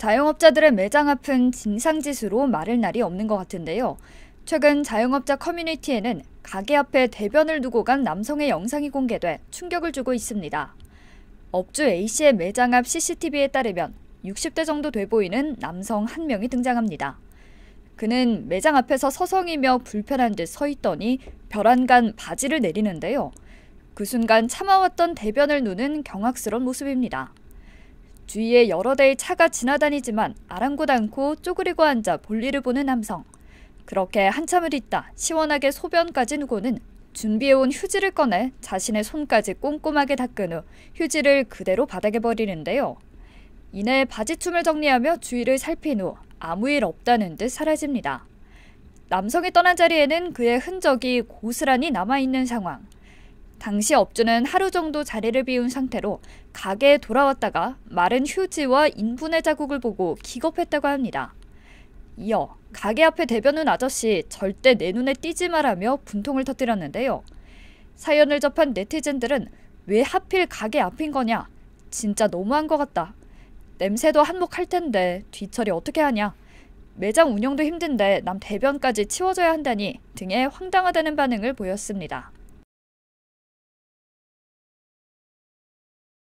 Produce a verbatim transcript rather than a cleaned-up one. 자영업자들의 매장 앞은 진상짓으로 마를 날이 없는 것 같은데요. 최근 자영업자 커뮤니티에는 가게 앞에 대변을 두고 간 남성의 영상이 공개돼 충격을 주고 있습니다. 업주 A씨의 매장 앞 씨씨티비에 따르면 육십 대 정도 돼 보이는 남성 한 명이 등장합니다. 그는 매장 앞에서 서성이며 불편한 듯 서 있더니 벼란간 바지를 내리는데요. 그 순간 참아왔던 대변을 누는 경악스러운 모습입니다. 주위에 여러 대의 차가 지나다니지만 아랑곳 않고 쪼그리고 앉아 볼일을 보는 남성. 그렇게 한참을 있다 시원하게 소변까지 누고는 준비해온 휴지를 꺼내 자신의 손까지 꼼꼼하게 닦은 후 휴지를 그대로 바닥에 버리는데요. 이내 바지춤을 정리하며 주위를 살핀 후 아무 일 없다는 듯 사라집니다. 남성이 떠난 자리에는 그의 흔적이 고스란히 남아있는 상황. 당시 업주는 하루 정도 자리를 비운 상태로 가게에 돌아왔다가 마른 휴지와 인분의 자국을 보고 기겁했다고 합니다. 이어 가게 앞에 대변은 아저씨 절대 내 눈에 띄지 말라며 분통을 터뜨렸는데요. 사연을 접한 네티즌들은 왜 하필 가게 앞인 거냐? 진짜 너무한 것 같다. 냄새도 한몫할 텐데 뒤처리 어떻게 하냐? 매장 운영도 힘든데 남 대변까지 치워줘야 한다니 등의 황당하다는 반응을 보였습니다.